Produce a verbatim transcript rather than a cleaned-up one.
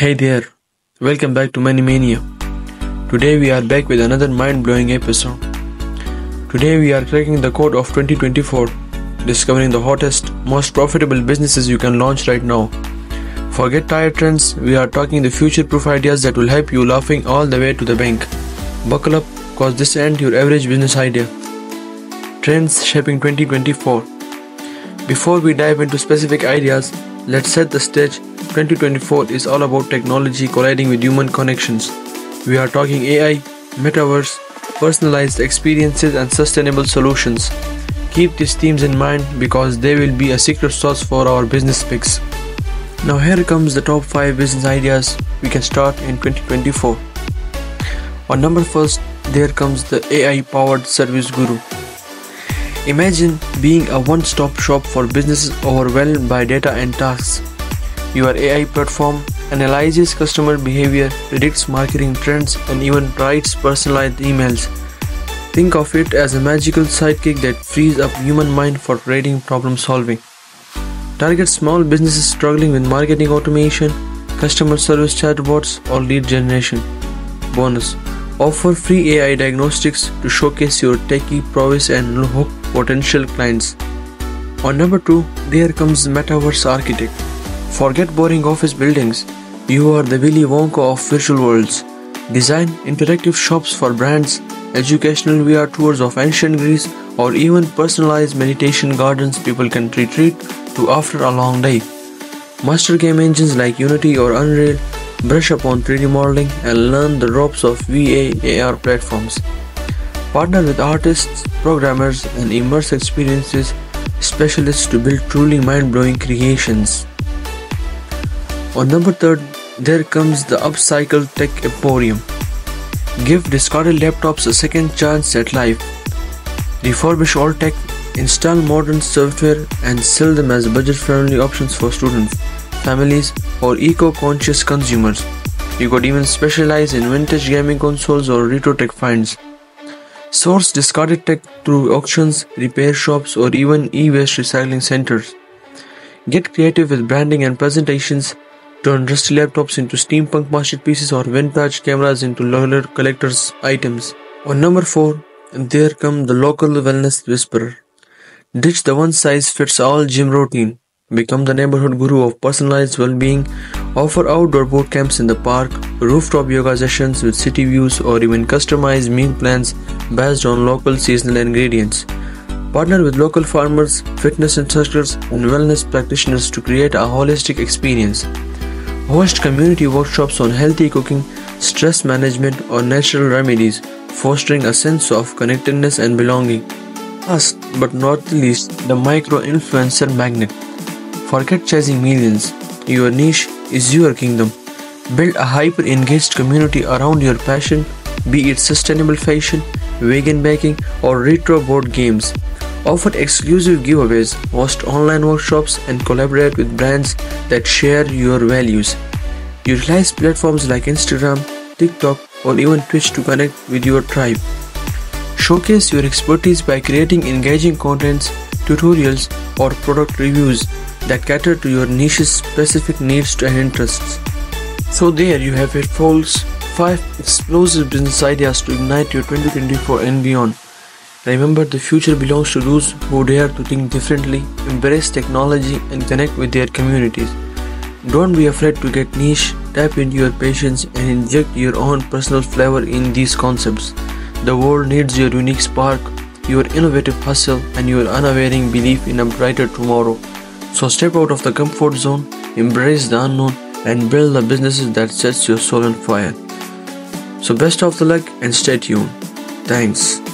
Hey there, welcome back to Money Mania. Today we are back with another mind-blowing episode. Today we are cracking the code of twenty twenty-four, discovering the hottest, most profitable businesses you can launch right now. Forget tired trends, we are talking the future-proof ideas that will help you laughing all the way to the bank. Buckle up, cause this ain't your average business idea. Trends shaping twenty twenty-four. Before we dive into specific ideas, let's set the stage. twenty twenty-four is all about technology colliding with human connections. We are talking A I, metaverse, personalized experiences and sustainable solutions. Keep these themes in mind because they will be a secret sauce for our business picks. Now here comes the top five business ideas we can start in twenty twenty-four. On number first, there comes the A I powered service guru. Imagine being a one-stop shop for businesses overwhelmed by data and tasks. Your A I platform analyzes customer behavior, predicts marketing trends, and even writes personalized emails. Think of it as a magical sidekick that frees up human mind for creating problem solving. Target small businesses struggling with marketing automation, customer service chatbots, or lead generation. Bonus: offer free A I diagnostics to showcase your techie prowess and hook potential clients. On number two, there comes Metaverse Architect. Forget boring office buildings. You are the Willy Wonka of virtual worlds. Design interactive shops for brands, educational V R tours of ancient Greece, or even personalized meditation gardens people can retreat to after a long day. Master game engines like Unity or Unreal. Brush up on three D modeling and learn the ropes of V A R platforms. Partner with artists, programmers, and immersive experiences specialists to build truly mind-blowing creations. On number third, there comes the Upcycle Tech Emporium. Give discarded laptops a second chance at life. Refurbish all tech, install modern software, and sell them as budget-friendly options for students, families, or eco-conscious consumers. You could even specialize in vintage gaming consoles or retro tech finds. Source discarded tech through auctions, repair shops, or even e-waste recycling centers. Get creative with branding and presentations. Turn rusty laptops into steampunk masterpieces or vintage cameras into loyal collectors' items. On number four, there comes the local wellness whisperer. Ditch the one-size-fits-all gym routine. Become the neighborhood guru of personalized well-being. Offer outdoor boot camps in the park, rooftop yoga sessions with city views, or even customized meal plans based on local seasonal ingredients. Partner with local farmers, fitness instructors, and wellness practitioners to create a holistic experience. Host community workshops on healthy cooking, stress management, or natural remedies, fostering a sense of connectedness and belonging. Last but not least, the micro-influencer magnet. Forget chasing millions. Your niche is your kingdom. Build a hyper-engaged community around your passion, be it sustainable fashion, vegan baking, or retro board games. Offer exclusive giveaways, host online workshops, and collaborate with brands that share your values. Utilize platforms like Instagram, TikTok, or even Twitch to connect with your tribe. Showcase your expertise by creating engaging contents, tutorials, or product reviews that cater to your niche's specific needs and interests. So there you have it, folks. five explosive business ideas to ignite your twenty twenty-four and beyond. Remember, the future belongs to those who dare to think differently, embrace technology, and connect with their communities. Don't be afraid to get niche, tap into your passions, and inject your own personal flavor in these concepts. The world needs your unique spark, your innovative hustle, and your unwavering belief in a brighter tomorrow. So step out of the comfort zone, embrace the unknown, and build the businesses that sets your soul on fire. So best of the luck and stay tuned. Thanks.